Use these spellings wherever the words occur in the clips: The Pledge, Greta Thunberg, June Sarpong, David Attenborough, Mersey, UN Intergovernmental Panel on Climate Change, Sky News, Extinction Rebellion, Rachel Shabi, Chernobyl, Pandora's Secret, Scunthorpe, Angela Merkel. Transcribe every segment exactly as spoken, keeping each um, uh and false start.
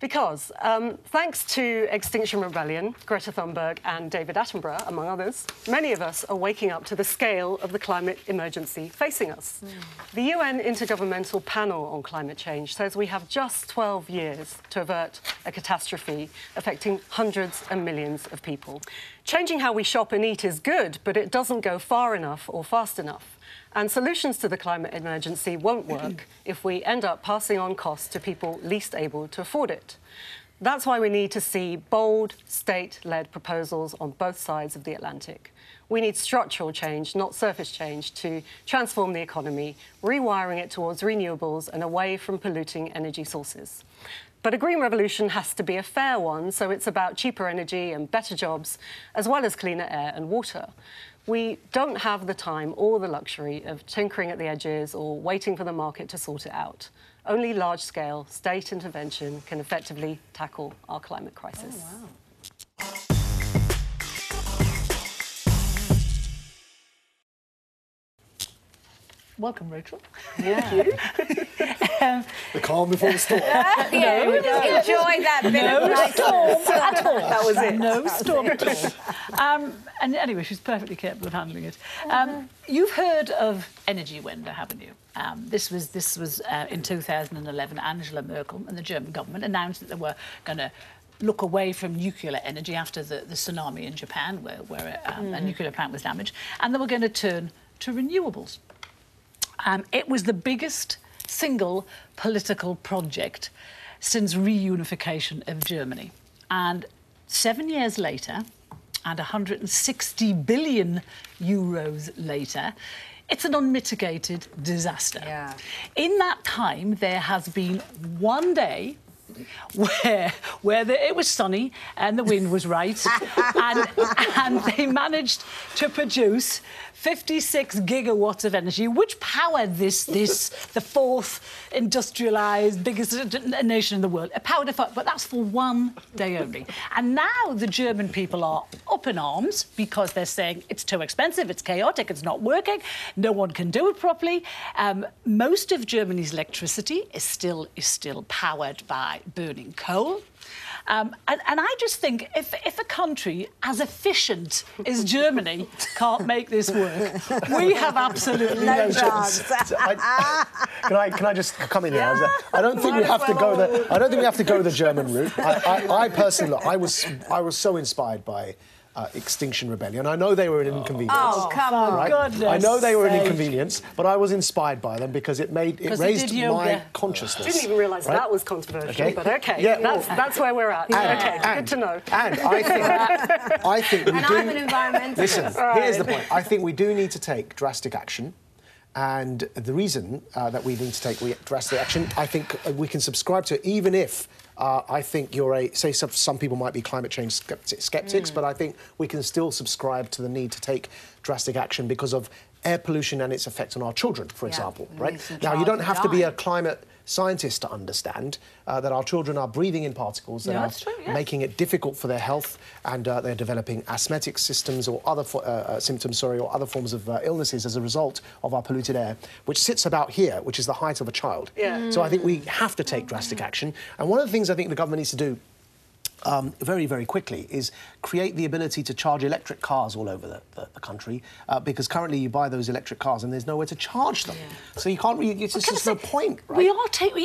Because um, thanks to Extinction Rebellion, Greta Thunberg and David Attenborough, among others, many of us are waking up to the scale of the climate emergency facing us. Mm. The U N Intergovernmental Panel on Climate Change says we have just twelve years to avert a catastrophe affecting hundreds and millions of people. Changing how we shop and eat is good, but it doesn't go far enough or fast enough. And solutions to the climate emergency won't work if we end up passing on costs to people least able to afford it. That's why we need to see bold, state-led proposals on both sides of the Atlantic. We need structural change, not surface change, to transform the economy, rewiring it towards renewables and away from polluting energy sources. But a green revolution has to be a fair one, so it's about cheaper energy and better jobs, as well as cleaner air and water. We don't have the time or the luxury of tinkering at the edges or waiting for the market to sort it out. Only large-scale state intervention can effectively tackle our climate crisis. Oh, wow. Welcome, Rachel. Yeah. Thank you. um, the calm before the storm. Yeah, yeah, no, we just no. enjoyed that bit no of nice storm at all. That was it. No was storm it. at all. Um, and anyway, she's perfectly capable of handling it. Um, you've heard of energy winter, haven't you? Um, this was this was uh, in two thousand eleven. Angela Merkel and the German government announced that they were going to look away from nuclear energy after the, the tsunami in Japan, where, where um, mm. a nuclear plant was damaged, and they were going to turn to renewables. Um, it was the biggest single political project since reunification of Germany. And seven years later, and one hundred sixty billion euros later, it's an unmitigated disaster. Yeah. In that time, there has been one day where, where the, it was sunny and the wind was right, and, and they managed to produce fifty-six gigawatts of energy, which powered this, this the fourth industrialised, biggest nation in the world. It powered it, but that's for one day only. And now the German people are up in arms because they're saying it's too expensive, it's chaotic, it's not working, no one can do it properly. Um, most of Germany's electricity is still is still powered by burning coal. Um, and, and I just think if, if a country as efficient as Germany can't make this work, we have absolutely no, no chance. chance. I, can I can I just come in here? Yeah. I don't think Might we have well. to go the I don't think we have to go the German route. I, I, I personally, look, I was I was so inspired by Uh, Extinction Rebellion. I know they were an inconvenience. Oh, come on. Right? Goodness I know they were an inconvenience, but I was inspired by them because it made it raised my consciousness. I didn't even realise right? that was controversial, okay. but OK, yeah. that's, that's where we're at. And, OK, and, good to know. And I think, I think we and do... And I'm an environmentalist. Listen, right. here's the point. I think we do need to take drastic action. And the reason uh, that we need to take drastic action, I think we can subscribe to it, even if uh, I think you're a... Say some, some people might be climate change skeptics, mm. but I think we can still subscribe to the need to take drastic action because of air pollution and its effect on our children, for yeah, example, right? Now, you don't have to be a climate scientist to understand uh, that our children are breathing in particles that no, are true, yes. making it difficult for their health, and uh, they're developing asthmatic systems or other fo uh, symptoms, sorry, or other forms of uh, illnesses as a result of our polluted air, which sits about here, which is the height of a child. Yeah. Mm. So I think we have to take drastic action. And one of the things I think the government needs to do Um, very, very quickly, is create the ability to charge electric cars all over the, the, the country, uh, because currently you buy those electric cars and there's nowhere to charge them. Yeah. So you can't really... It's well, just no point, right? We are taking...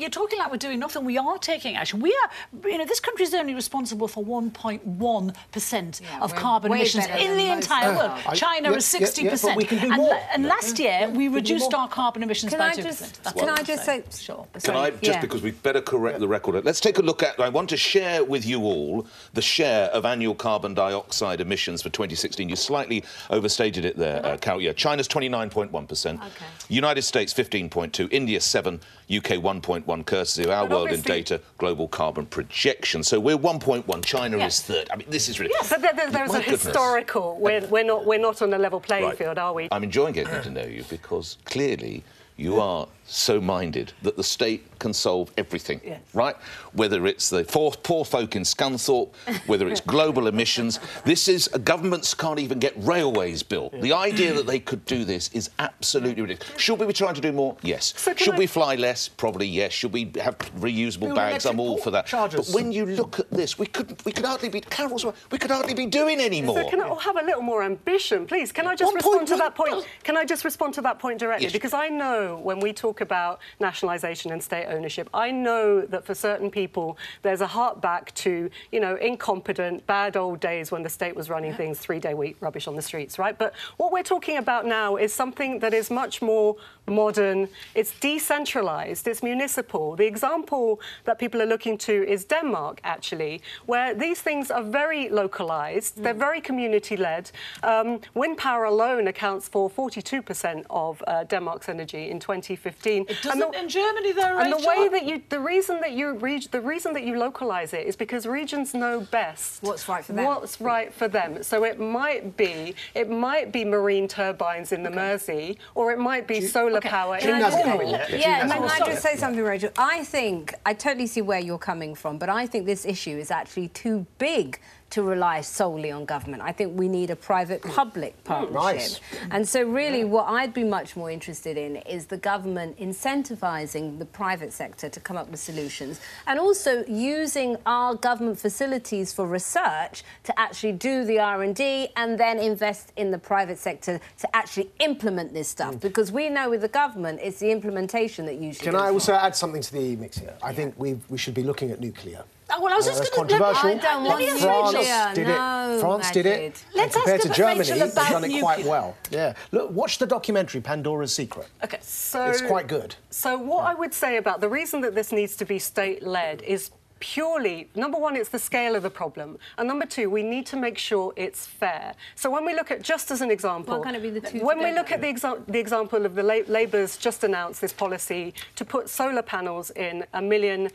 You're talking like we're doing nothing. We are taking action. We are... You know, this country is only responsible for one point one percent yeah, of carbon emissions in the entire world. Uh, China I, is sixty percent. Yeah, yeah, we can do and, more. And yeah. last year, yeah, we reduced our carbon emissions can by I two percent. Just, That's can I just say... say sure. Can sorry. I... Just yeah. because we'd better correct yeah. the record. Let's take a look at... I want to share with you all the share of annual carbon dioxide emissions for twenty sixteen. You slightly overstated it there, uh, Carol. Yeah, China's twenty-nine point one percent, okay. United States fifteen point two, India seven, U K one point one, courtesy of Our but World in Data Global Carbon Projection. So we're one point one. China yes. is third. I mean, this is ridiculous. Yes, but there, there's My a goodness. historical. We're, we're not we're not on a level playing right. field, are we? I'm enjoying getting to know you because clearly you are so minded that the state can solve everything, yes. right? Whether it's the poor, poor folk in Scunthorpe, whether it's global emissions. This is... Governments can't even get railways built. Yeah. The idea that they could do this is absolutely ridiculous. Should we be trying to do more? Yes. So Should I... we fly less? Probably yes. Should we have reusable Real bags? I'm all for that. Charges. But when you look at this, we could, we could hardly be... Carol's... We could hardly be doing any more. So can I have a little more ambition, please? Can I just One respond point, to that point? Does... Can I just respond to that point directly? Yes. Because I know when we talk about nationalisation and state ownership, I know that for certain people there's a heart back to, you know, incompetent, bad old days when the state was running yeah. things three-day week, rubbish on the streets, right? But what we're talking about now is something that is much more modern, it's decentralised, it's municipal. The example that people are looking to is Denmark, actually, where these things are very localised, mm. they're very community-led. Um, wind power alone accounts for forty-two percent of uh, Denmark's energy in twenty fifteen. It doesn't and the, in Germany, though, right? And the way that you, the reason that you reach, the reason that you localise it is because regions know best what's right for them. What's right for them. So it might be, it might be marine turbines in the okay. Mersey, or it might be you, solar okay. power. Can in I, I, oh, yeah, yeah can I just say something, Rachel? I think I totally see where you're coming from, but I think this issue is actually too big to rely solely on government. I think we need a private-public partnership. Mm, nice. And so really yeah. what I'd be much more interested in is the government incentivising the private sector to come up with solutions and also using our government facilities for research to actually do the R and D and then invest in the private sector to actually implement this stuff. Mm. Because we know with the government, it's the implementation that usually... Can I also add something to the mix here? I think we we should be looking at nuclear. Oh, well, I was uh, just going to... I don't want France nuclear. Did no, it. France did it. Let's and compared ask to Germany, they've done it quite well. Yeah. Look, watch the documentary Pandora's Secret. OK, so... It's quite good. So what yeah. I would say about the reason that this needs to be state-led is... Purely, number one, it's the scale of the problem, and number two, we need to make sure it's fair. So when we look at, just as an example, what can it be the two when together? we look at the, exa the example of the La Labour's just announced this policy to put solar panels in a million.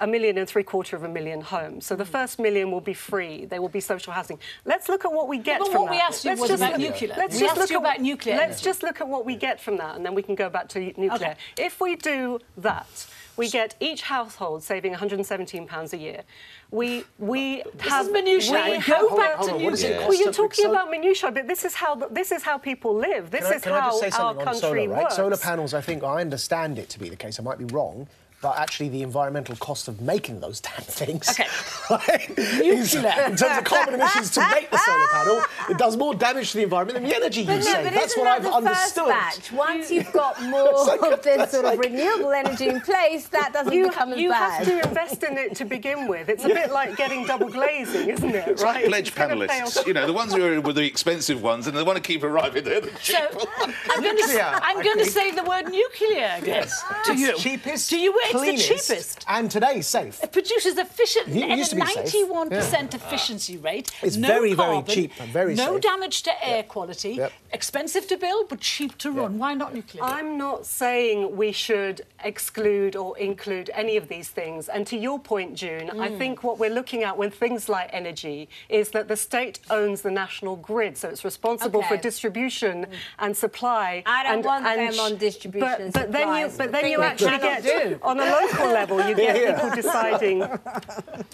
a million and three-quarter of a million homes. So the first million will be free. They will be social housing. Let's look at what we get yeah, but from what that. we asked you let's was about nuclear. Let's we just look at about nuclear. Let's just look at what we get from that, and then we can go back to nuclear. Okay. If we do that, we get each household saving one hundred and seventeen pounds a year. We we this have... Is minutiae. We go have, back to nuclear. Well, you're talking about minutiae, but this is how this is how people live. This I, is how our country solar, right? works. Solar panels, I think, I understand it to be the case. I might be wrong. But actually, the environmental cost of making those damn things, okay. right, is, in terms of carbon emissions to make the solar panel, it does more damage to the environment than the energy you save. That's what that I've understood. Batch? Once you've got more like a, of this sort like... of renewable energy in place, that doesn't you, become as you bad. You have to invest in it to begin with. It's a yeah. bit like getting double glazing, isn't it? It's right? Pledge panelists, you know, the ones who were the expensive ones, and they want to keep arriving. They're the cheap so, ones. I'm going to think... say the word nuclear again. Yes. To you, cheapest. Do you? Cleanest, it's the cheapest. And today, safe. It produces efficient it and a ninety-one percent yeah. efficiency rate. It's no very, carbon, very cheap and very no safe. No damage to air yep. quality. Yep. Expensive to build, but cheap to yep. run. Why not nuclear? I'm not saying we should exclude or include any of these things. And to your point, June, mm. I think what we're looking at when things like energy is that the state owns the national grid, so it's responsible okay. for distribution mm. and supply. I don't and, want and them on distribution but, and but then you, But then you actually get... Do. On a local level, you get yeah, yeah. people deciding.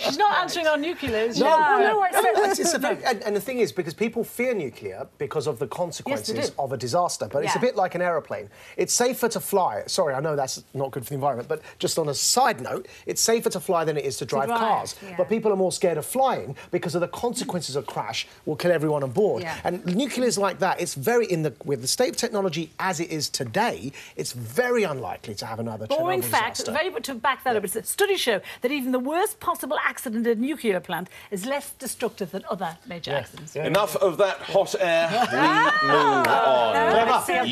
She's not answering on nuclear. No, no, no. It's, it's a bit, and, and the thing is, because people fear nuclear because of the consequences yes, of a disaster. But yeah. it's a bit like an aeroplane. It's safer to fly. Sorry, I know that's not good for the environment, but just on a side note, it's safer to fly than it is to drive, to drive cars. Yeah. But people are more scared of flying because of the consequences of crash will kill everyone on board. Yeah. And nuclear is like that. It's very in the with the state of technology as it is today. It's very unlikely to have another. Boring Chernobyl fact. Very much to back that yeah. up, it's that studies show that even the worst possible accident at a nuclear plant is less destructive than other major yeah. accidents. Yeah. Enough yeah. of that hot air. We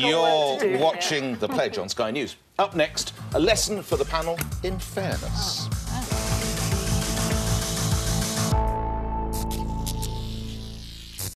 move on. No, You're watching The Pledge on Sky News. Up next, a lesson for the panel in fairness. Oh.